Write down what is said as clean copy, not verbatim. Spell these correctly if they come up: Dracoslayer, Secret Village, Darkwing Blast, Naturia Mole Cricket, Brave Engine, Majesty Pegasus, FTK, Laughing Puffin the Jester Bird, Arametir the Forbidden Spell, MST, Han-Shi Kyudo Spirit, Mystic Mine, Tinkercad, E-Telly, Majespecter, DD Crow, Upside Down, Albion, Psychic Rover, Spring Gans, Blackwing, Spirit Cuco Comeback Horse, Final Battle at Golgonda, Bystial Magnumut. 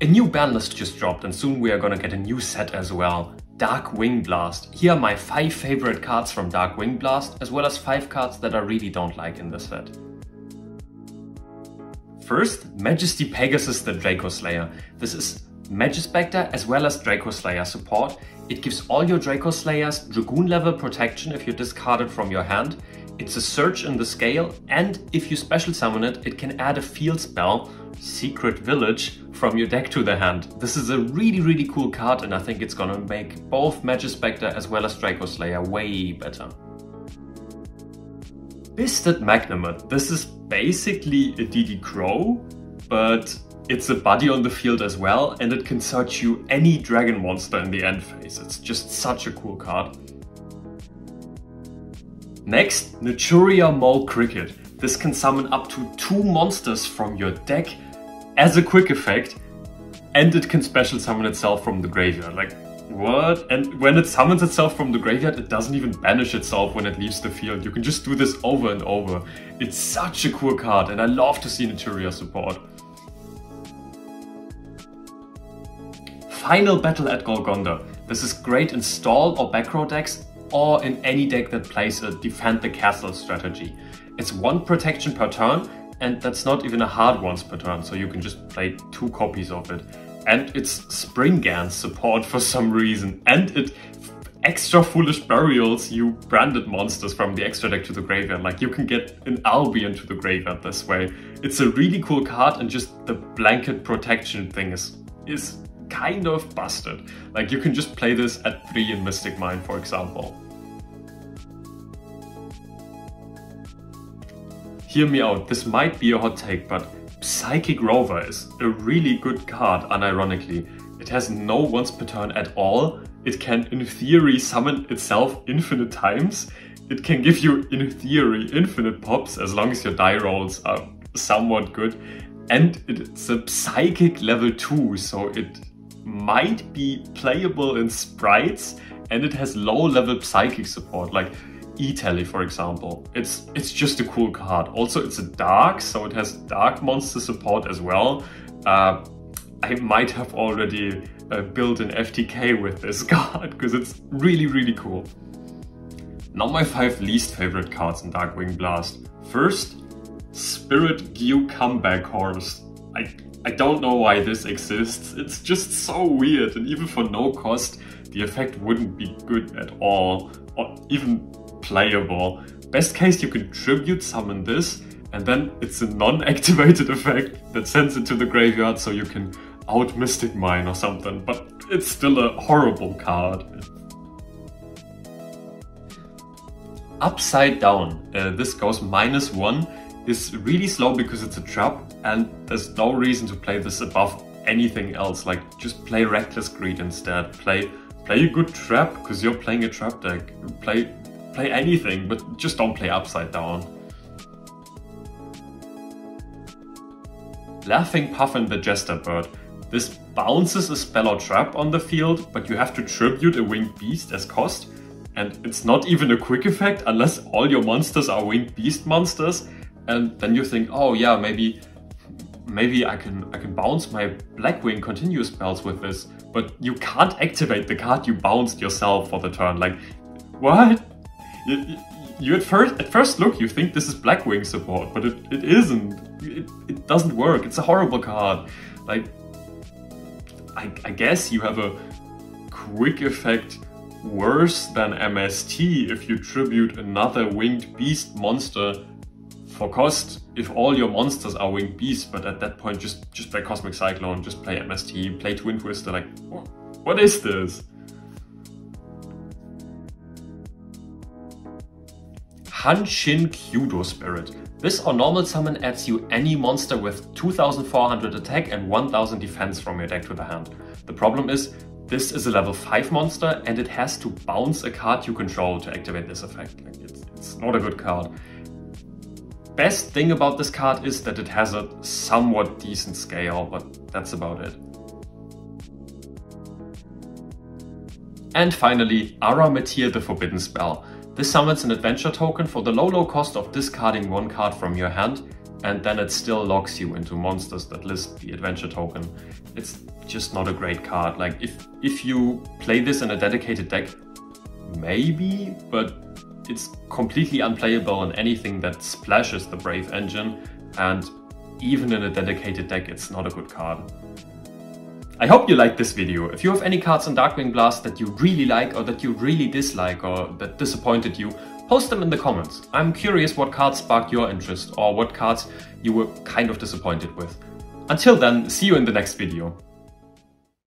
A new ban list just dropped and soon we are gonna get a new set as well. Darkwing Blast. Here are my 5 favorite cards from Darkwing Blast, as well as 5 cards that I really don't like in this set. First, Majesty Pegasus the Dracoslayer. This is Majespecter as well as Dracoslayer support. It gives all your Dracoslayers Dragoon level protection if you discard it from your hand. It's a search in the scale, and if you special summon it, it can add a field spell, Secret Village, from your deck to the hand. This is a really cool card and I think it's gonna make both Majespecter as well as Dracoslayer way better. Bystial Magnumut. This is basically a DD Crow, but it's a buddy on the field as well, and it can search you any dragon monster in the end phase. It's just such a cool card. Next, Naturia Mole Cricket. This can summon up to 2 monsters from your deck as a quick effect, and it can special summon itself from the graveyard. Like, what? And when it summons itself from the graveyard, it doesn't even banish itself when it leaves the field. You can just do this over and over. It's such a cool card, and I love to see Naturia support. Final Battle at Golgonda. This is great in stall or back row decks, or in any deck that plays a defend the castle strategy. It's 1 protection per turn, and that's not even a hard once per turn, so you can just play 2 copies of it. And it's Spring Gans support for some reason, and it extra foolish burials you branded monsters from the extra deck to the graveyard. Like, you can get an Albion to the graveyard this way. It's a really cool card, and just the blanket protection thing is kind of busted. Like, you can just play this at 3 in Mystic Mine, for example. Hear me out, this might be a hot take, but Psychic Rover is a really good card, unironically. It has no once per turn at all. It can, in theory, summon itself infinite times. It can give you, in theory, infinite pops, as long as your die rolls are somewhat good. And it's a Psychic level 2, so it might be playable in sprites, and it has low level psychic support, like E-Telly, for example. It's just a cool card. Also, it's a dark, so it has dark monster support as well. I might have already built an FTK with this card because it's really cool. Now my 5 least favorite cards in Darkwing Blast. First, Spirit Cuco Comeback Horse. I don't know why this exists. It's just so weird, and even for no cost, the effect wouldn't be good at all, or even playable. Best case, you can tribute summon this, and then it's a non-activated effect that sends it to the graveyard, so you can out Mystic Mine or something, but it's still a horrible card. Upside Down. This goes -1. Is really slow because it's a trap, and there's no reason to play this above anything else. Like, just play Reckless Greed instead. Play a good trap, because you're playing a trap deck. Play anything, but just don't play Upside Down. Laughing Puffin the Jester Bird. This bounces a spell or trap on the field, but you have to tribute a winged beast as cost, and it's not even a quick effect unless all your monsters are winged beast monsters. And then you think, oh yeah, maybe I can bounce my Blackwing continuous spells with this, but you can't activate the card you bounced yourself for the turn. Like, what? You at first look, you think this is Blackwing support, but it isn't. It doesn't work. It's a horrible card. Like, I guess you have a quick effect worse than MST if you tribute another winged beast monster for cost, if all your monsters are winged beasts, but at that point just play Cosmic Cyclone, just play MST, play Twin Twister. Like, what is this? Han-Shi Kyudo Spirit. This on normal summon adds you any monster with 2400 attack and 1000 defense from your deck to the hand. The problem is, this is a level 5 monster and it has to bounce a card you control to activate this effect. Like, it's not a good card. Best thing about this card is that it has a somewhat decent scale, but that's about it. And finally, Arametir the Forbidden Spell. This summons an adventure token for the low cost of discarding 1 card from your hand, and then it still locks you into monsters that list the adventure token. It's just not a great card. Like, if you play this in a dedicated deck, maybe, but it's completely unplayable on anything that splashes the Brave Engine, and even in a dedicated deck, it's not a good card. I hope you liked this video. If you have any cards on Darkwing Blast that you really like or that you really dislike or that disappointed you, post them in the comments. I'm curious what cards sparked your interest or what cards you were kind of disappointed with. Until then, see you in the next video.